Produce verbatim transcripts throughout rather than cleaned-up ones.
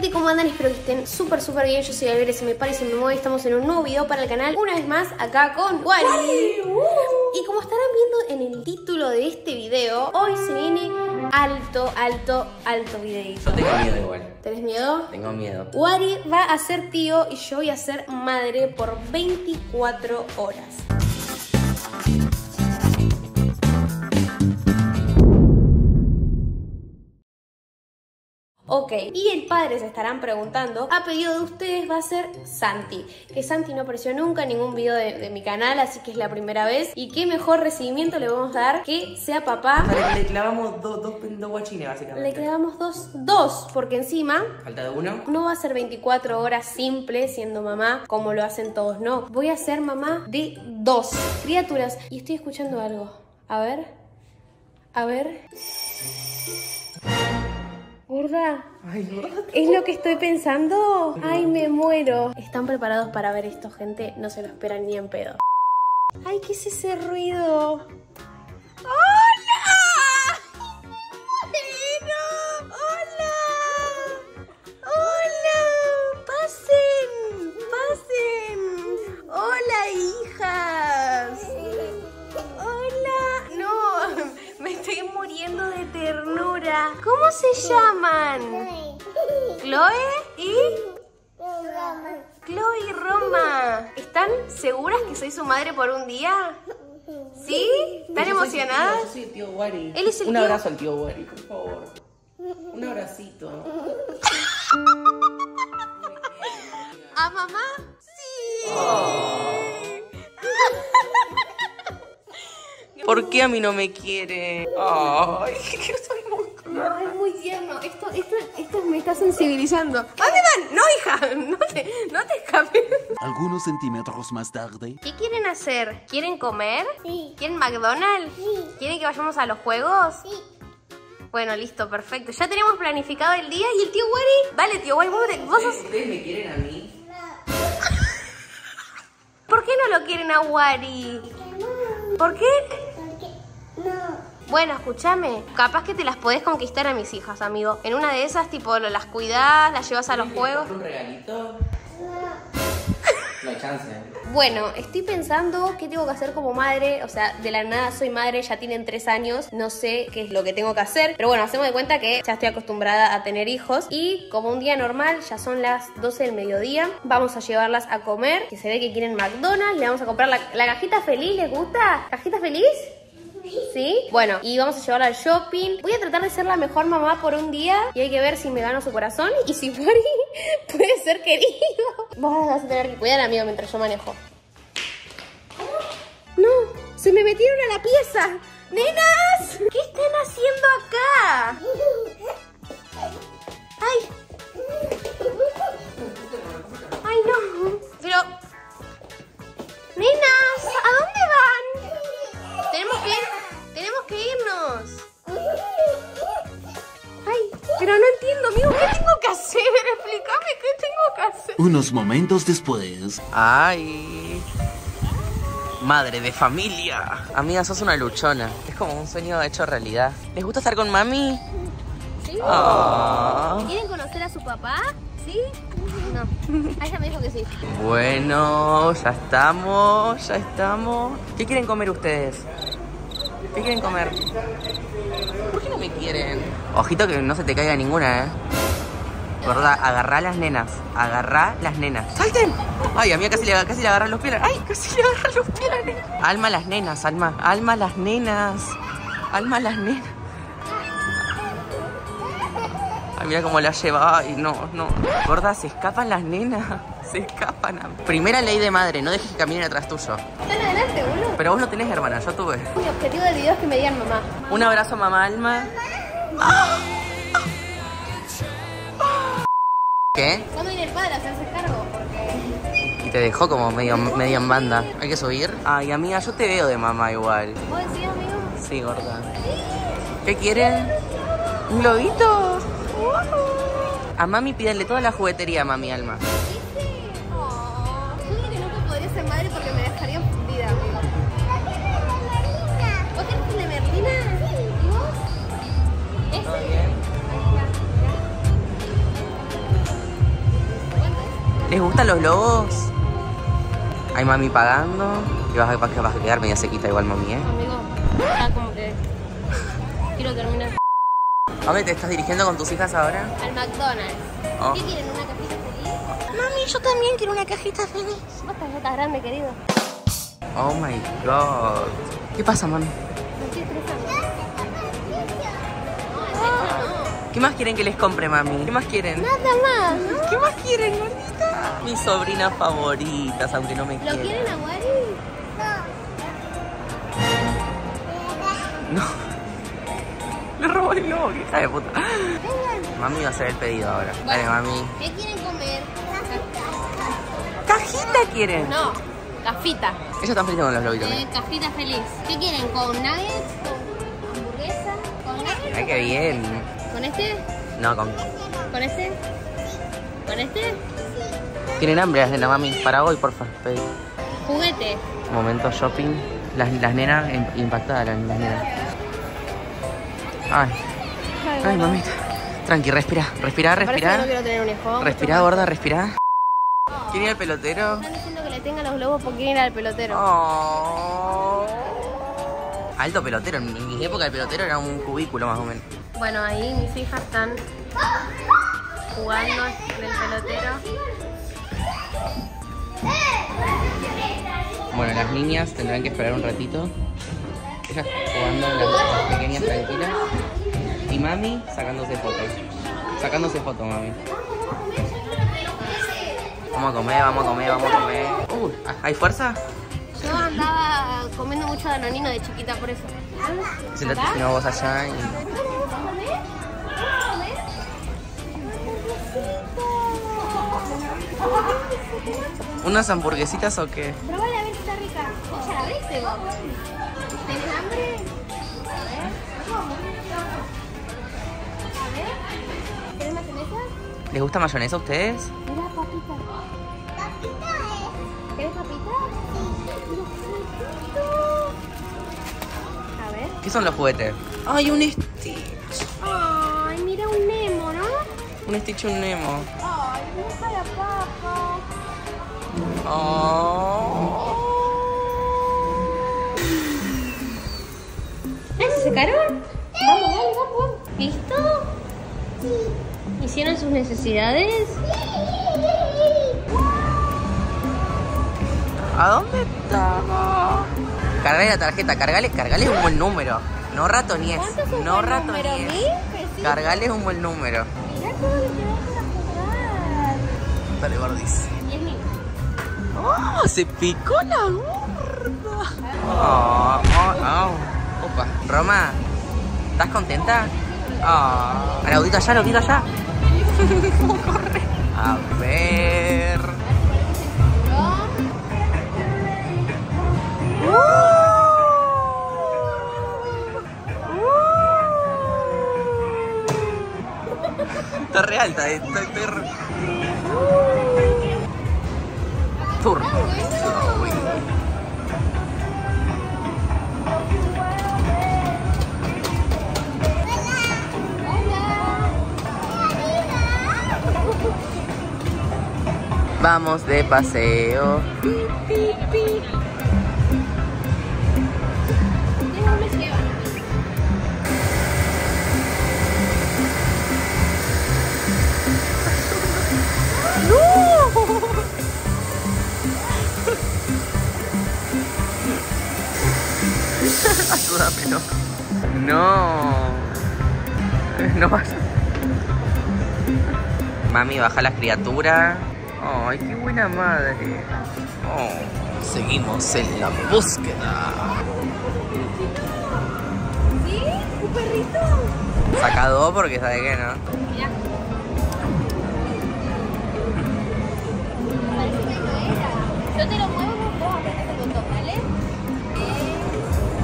gente, ¿cómo andan? Espero que estén súper, súper bien. Yo soy Alberee, se me para y se me mueve. Estamos en un nuevo video para el canal. Una vez más, acá con Wari. Y como estarán viendo en el título de este video, hoy se viene alto, alto, alto videito. Yo tengo miedo igual. ¿Tenés miedo? Tengo miedo. Wari va a ser tío y yo voy a ser madre por veinticuatro horas. Ok, y el padre, se estarán preguntando, a pedido de ustedes va a ser Santi. Que Santi no apareció nunca en ningún video de, de mi canal, así que es la primera vez. Y qué mejor recibimiento le vamos a dar que sea papá. O sea, le, le clavamos dos do, do guachines, básicamente. Le clavamos dos, dos, porque encima... ¿Falta de uno? No va a ser veinticuatro horas simple siendo mamá, como lo hacen todos, no. Voy a ser mamá de dos criaturas. Y estoy escuchando algo. A ver, a ver... ¿Gorda? Ay, gorda. ¿Es lo que estoy pensando? Ay, me muero. ¿Están preparados para ver esto, gente? No se lo esperan ni en pedo. Ay, ¿qué es ese ruido? ¡Hola! ¡Bueno! ¡Hola! ¡Hola! ¡Pasen! ¡Pasen! ¡Hola, hijas! ¡Hola! No, me estoy muriendo de ternura. ¿Cómo? ¿Cómo se llaman? Chloe. ¿Chloe y? Roma. Chloe y Roma. ¿Están seguras que soy su madre por un día? ¿Sí? ¿Están yo emocionadas? Soy, yo soy el tío Wari. Él es el un tío... abrazo al tío Wari, por favor. Un abracito. ¿A mamá? Sí. Oh. ¿Por qué a mí no me quiere? Ay, que soy muy No, es muy tierno. Esto, esto, esto me está sensibilizando. ¿Dónde van? No, hija. No te, no te escapes. Algunos centímetros más tarde. ¿Qué quieren hacer? ¿Quieren comer? Sí. ¿Quieren McDonald's? Sí. ¿Quieren que vayamos a los juegos? Sí. Bueno, listo, perfecto. Ya tenemos planificado el día y el tío Wari. Vale, tío Wari, vos, vos sos... ¿Ustedes me quieren a mí? No. ¿Por qué no lo quieren a Wari? No. ¿Por qué? Porque no. Bueno, escúchame, capaz que te las podés conquistar a mis hijas, amigo. En una de esas, tipo, las cuidás, las llevas a los juegos. ¿Un regalito? No hay chance. Bueno, estoy pensando qué tengo que hacer como madre. O sea, de la nada soy madre, ya tienen tres años. No sé qué es lo que tengo que hacer. Pero bueno, hacemos de cuenta que ya estoy acostumbrada a tener hijos. Y como un día normal, ya son las doce del mediodía. Vamos a llevarlas a comer. Que se ve que quieren McDonald's. Le vamos a comprar la, la cajita feliz, ¿les gusta? ¿Cajita feliz? ¿Sí? Bueno, y vamos a llevarla al shopping. Voy a tratar de ser la mejor mamá por un día. Y hay que ver si me gano su corazón. Y si Wari puede ser querido. Vos vas a tener que cuidar, amigo, mientras yo manejo. No, se me metieron a la pieza. ¡Nenas! ¿Qué están haciendo acá? ¡Ay! ¡Ay, no! Pero... ¡Nenas! ¿A dónde van? Tenemos que, tenemos que irnos. Ay, pero no entiendo, amigo, ¿qué tengo que hacer? Explícame, ¿qué tengo que hacer? Unos momentos después. Ay, madre de familia. Amiga, sos una luchona. Es como un sueño hecho realidad. ¿Les gusta estar con mami? Sí. Oh. ¿Quieren conocer a su papá? ¿Sí? No. Ah, ya me dijo que sí. Bueno, ya estamos, ya estamos. ¿Qué quieren comer ustedes? ¿Qué quieren comer? ¿Por qué no me quieren? Ojito que no se te caiga ninguna, ¿eh? ¿Verdad? Agarrá las nenas. Agarrá las nenas. ¡Salten! Ay, a mí casi le, casi le agarrá los pies. ¡Ay, casi le agarrá los pies! Alma las nenas, Alma. Alma las nenas. Alma las nenas. Ay, mira cómo la lleva. Ay, no, no. Gorda, se escapan las nenas. Se escapan. Primera ley de madre, no dejes que caminen atrás tuyo. Están adelante, boludo. Pero vos no tenés hermana, yo tuve. Mi objetivo del video es que me digan mamá. Un abrazo, mamá Alma. ¿Qué? ¿Cuándo viene el padre a hacerse cargo? Porque... Y te dejó como medio, medio en banda. ¿Hay que subir? Ay, amiga, yo te veo de mamá igual. ¿Vos decís, amigo? Sí, gorda. ¿Qué quieren? ¿Un globito? A mami pídanle toda la juguetería a mami Alma. ¿Sí? Oh, yo creo que nunca podría ser madre porque me dejaría fundida, amigo. ¿Vos querés una Merlina? Sí. ¿Y vos? ¿Ese? Ahí está, ahí está. ¿Les gustan los lobos? Hay mami pagando. Y vas, vas, vas a quedar media sequita igual, mami, ¿eh? Amigo, ah, como que quiero terminar. ¿A dónde te estás dirigiendo con tus hijas ahora? Al McDonald's. Oh. ¿Qué quieren? ¿Una cajita feliz? Mami, yo también quiero una cajita feliz. Vos estás, estás grande, querido. Oh my god. ¿Qué pasa, mami? Me estoy estresando. ¿Qué más quieren que les compre, mami? ¿Qué más quieren? Nada más, ¿no? ¿Qué más quieren, gordita? Mis sobrinas favoritas, aunque no me quieran. ¿Lo quieren a Wari? No. No. Le robó el lobo, que hija de puta. Vengan. Mami va a hacer el pedido ahora. Bueno, dale, mami. ¿Qué quieren comer? ¿Cajita? ¿Cajita quieren? No, cafita. Ellos están felices con los lobitos. Eh, cafita feliz. ¿Qué quieren? ¿Con nuggets? ¿Con hamburguesa? ¿Con nuggets? Ay, qué bien. ¿Con este? No, con... ¿Con este? ¿Con este? Tienen hambre las nenas, mami. Para hoy, por favor. Juguete. Momento shopping. Las, las nenas impactadas, las, las nenas. Ay. Ay, Ay mamita. Tranqui, respira. Respira, respira. No quiero tener un hijo. Respira, gorda, respira. ¿Quién era el pelotero? Están diciendo que le tengan los globos porque quieren ir al pelotero. Oh. Alto pelotero. En mi época el pelotero era un cubículo más o menos. Bueno, ahí mis hijas están jugando en el pelotero. Bueno, las niñas tendrán que esperar un ratito. Ellas jugando en las pequeñas tranquilas. Y mami sacándose fotos. Sacándose fotos, mami. Vamos a comer, vamos a comer, vamos a comer. Uh, ¿hay fuerza? Yo andaba comiendo mucho Danonino de chiquita, por eso. Siéntate si no vos allá y... ¿Unas hamburguesitas o qué? Probala a ver si está rica. ¿Ya la viste? ¿Tenés hambre? A ver. A ver. ¿Querés mayonesa? ¿Les gusta mayonesa a ustedes? Mira, papita. ¿Papita es? ¿Querés papita? Sí. A ver. ¿Qué son los juguetes? Ay, un Stitch. Ay, mira un Nemo, ¿no? Un Stitch y un Nemo. Ay, no para la papa. Oh. ¿Ah, se secaron? Sí. Vamos, dale, vamos. ¿Listo? Sí. ¿Hicieron sus necesidades? Sí. ¿A dónde estaba? Cargale la tarjeta, cargale, cargale un buen número. No ratoníes. No ratoníes. Sí. Cargale un buen número. Mirá todo lo que vas a jugar. Dale, gordis. ¡Oh! ¡Se picó la gorda! ¡Oh! ¡Oh! ¡Oh! ¡Opa! Roma, ¿estás contenta? ¡Oh! ¡Ahora, audito allá, audito allá! ¿Cómo corre? A ver... Está re alta, está re... Turno. Vamos de paseo. Ayúdame, no. No. No vayas. Mami, baja la criatura. Ay, qué buena madre. Oh, seguimos en la búsqueda. ¿Sí? ¿Un perrito? Saca dos porque sabe que no. Mira. Parece que no era. Yo te lo muevo con vos, apretame con dos, ¿vale?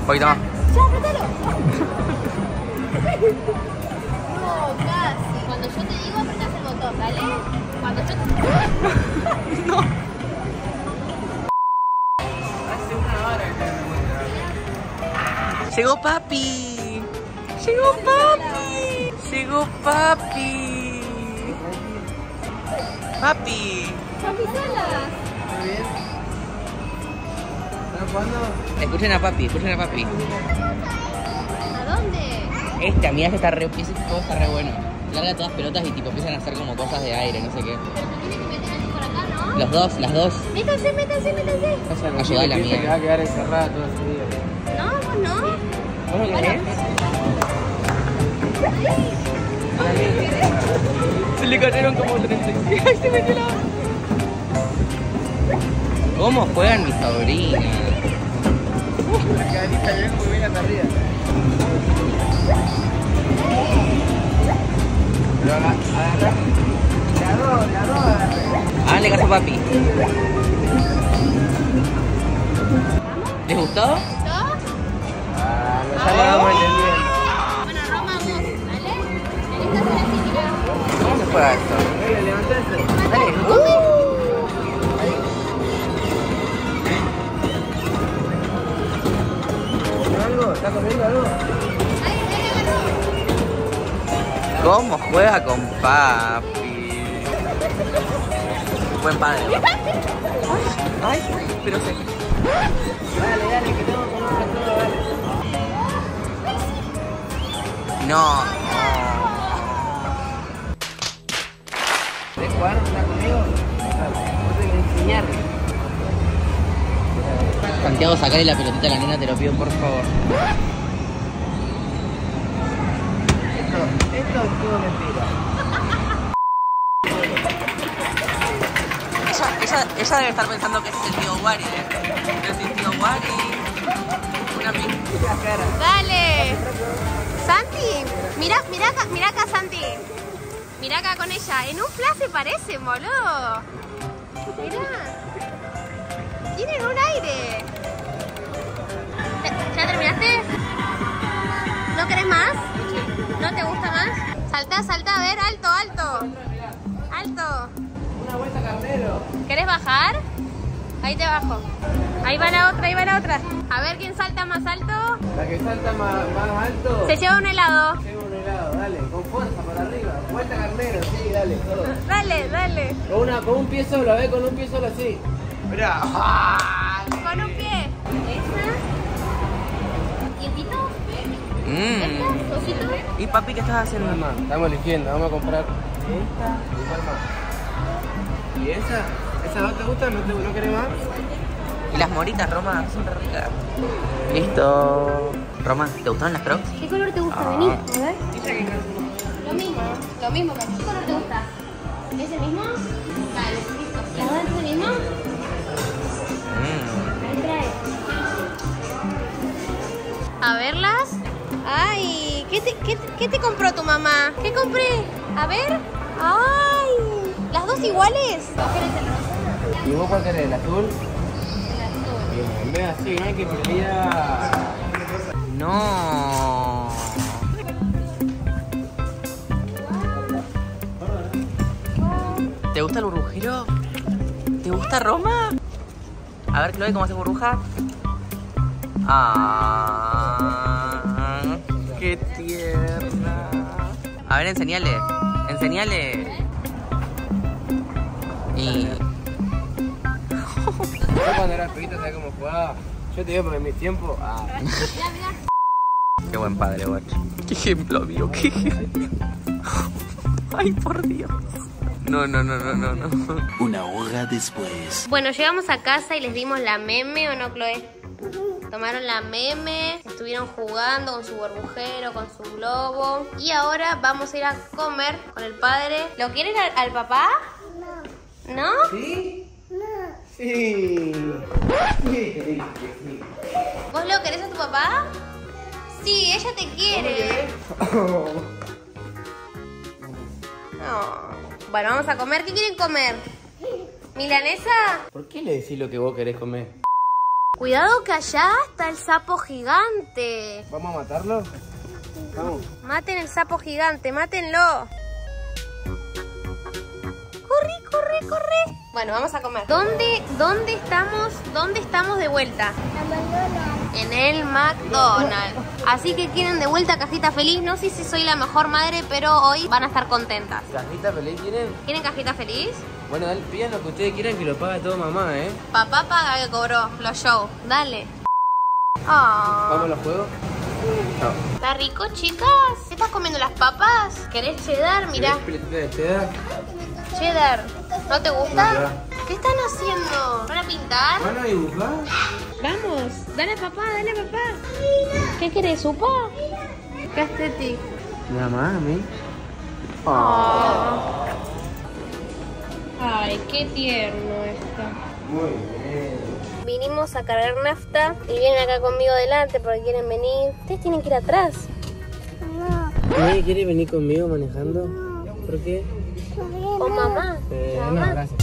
Un poquito más. ¡Ya, apretalo! No, casi. Cuando yo te digo, apretás el botón, ¿vale? Cuando yo te... ¡No! Hace una hora que me... ¡Llegó papi! ¡Llegó papi! ¡Llegó papi! ¡Papi! Son mis alas. Está bien. ¿Están jugando? Escuchen a papi, escuchen a papi. ¿A dónde? Esta, mirá que está re, ese todo está re bueno. Larga todas pelotas y tipo empiezan a hacer como cosas de aire, no sé qué. Pero se tiene que meter por acá, ¿no? Los dos, las dos. Métanse, métanse, métanse. O sea, ayuda a la mía. Que va a quedar encerrada todo ese día. No, vos no. ¿Vos no querés? Se le cayeron como treinta y seis. Ay, se metió la... ¿Cómo juegan mis sobrinas? La cadenita llegó muy bien hasta arriba. Pero agarra. La dos, la dos agarra. Háganle caso a papi. ¿Les gustó? ¿Les gustó? Ah, nos salvamos el día. Para esto. Dale, levantate. Dale. Uh. ¿Algo? ¿Está corriendo algo? ¿Cómo juega con papi? Buen padre. Ay, ay, pero se... Dale, dale, que tengo que comer todo, dale. No. ¿Jugar conmigo? Vos tenés que enseñar. Santiago, sacale la pelotita a la nena, te lo pido por favor. Esto, esto es todo mentira. Ella, ella, ella debe estar pensando que es el tío Wari, ¿eh? Pero es el tío Wari. Una pintura cara. Dale. Santi, mirá, mirá, mirá acá, Santi. Mirá acá con ella, en un flash se parecen, boludo. Mirá. Tienen un aire. ¿Ya terminaste? ¿No querés más? ¿No te gusta más? Saltá, saltá, a ver, alto, alto. Alto. Una vuelta carnero. ¿Querés bajar? Ahí te bajo. Ahí va la otra, ahí va la otra. A ver quién salta más alto. La que salta más, más alto. Se lleva un helado. Se lleva un helado, dale, con fuerza para arriba. Vuelta carnero, sí, dale, todo. Dale, dale. Con, una, con un pie solo, a ver, con un pie solo así. Bravo. Con un pie. ¿Esta? ¿Tiempito? ¿Esta? ¿Osito? ¿Y papi qué estás haciendo? Mamá, estamos eligiendo, vamos a comprar esta y, ¿y esa? ¿Esas dos te gustan? ¿No, te, no querés más? Y las moritas, Roma, son ricas. Listo. Roma, ¿te gustaron las Crocs? ¿Qué color te gusta? Ah. Vení, a ver. Lo mismo, lo mismo. ¿Qué color te gusta? ¿Es el mismo? Vale, listo. ¿Las dos es el mismo? Mm. Ahí trae. A verlas. Ay, ¿qué te, qué, ¿qué te compró tu mamá? ¿Qué compré? A ver. Ay, ¿las dos iguales? ¿Y vos cuál querés? ¿El azul? En vez así, no hay que pelear. No. ¿Te gusta el burbujero? ¿Te gusta Roma? A ver, Chloe, ¿cómo hace burbuja? Ah, qué tierna. A ver, enseñale. Enseñale. Y... Yo cuando era pequeño sabía cómo jugaba. Yo te digo porque en mis tiempos. Ah. Qué buen padre, guacho. Qué ejemplo, amigo. Qué ejemplo. Ay, por Dios. No, no, no, no, no, no. Una hora después. Bueno, llegamos a casa y les dimos la meme, ¿o no, Chloe? Tomaron la meme, estuvieron jugando con su burbujero, con su globo. Y ahora vamos a ir a comer con el padre. ¿Lo quieren al, al papá? No. ¿No? Sí. Sí. Sí. ¿Vos lo querés a tu papá? Sí, ella te quiere. Oh. Oh. Bueno, vamos a comer. ¿Qué quieren comer? ¿Milanesa? ¿Por qué le decís lo que vos querés comer? Cuidado que allá está el sapo gigante. ¿Vamos a matarlo? Vamos. Maten el sapo gigante, mátenlo. Corre, corre, corre. Bueno, vamos a comer. ¿Dónde, dónde estamos? ¿Dónde estamos de vuelta? La mandona. en el McDonald's. Así que quieren de vuelta cajita feliz. No sé si soy la mejor madre, pero hoy van a estar contentas. ¿Cajita feliz quieren? ¿Quieren cajita feliz? Bueno, dale, pidan lo que ustedes quieran que lo pague todo mamá, ¿eh? Papá paga que cobró los shows. Dale. Oh. ¿Vamos a los juegos? No. ¿Está rico, chicas? ¿Te estás comiendo las papas? ¿Querés cheddar? Mirá. ¿Querés cheddar? Cheddar. ¿No te gusta? No. ¿Qué están haciendo? ¿Van a pintar? ¿Van a dibujar? Vamos, dale papá, dale papá. ¿Qué querés, supa? ¿Qué es de ti? La mami. Oh. Oh. Ay, qué tierno esto. Muy bien. Vinimos a cargar nafta y vienen acá conmigo delante porque quieren venir. Ustedes tienen que ir atrás. No. ¿Nadie quiere venir conmigo manejando? No. ¿Por qué? ¿O mamá? Eh, mamá. No, gracias.